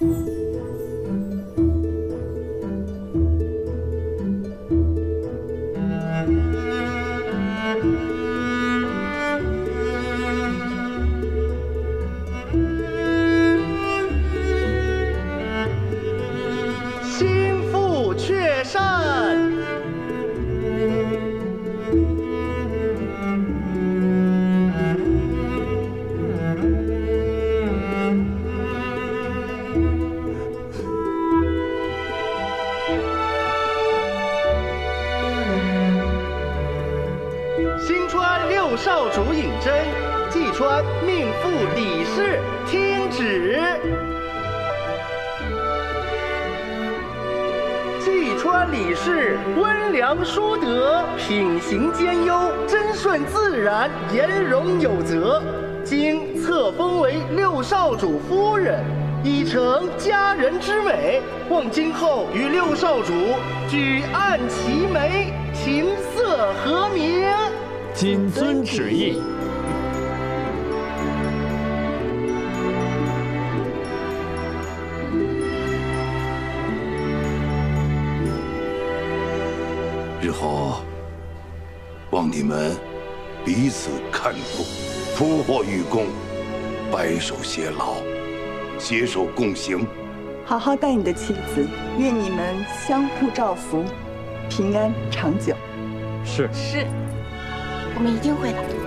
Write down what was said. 日后，望你们彼此看顾，福祸与共，白首偕老，携手共行。好好待你的妻子，愿你们相互照福，平安长久。是，我们一定会的。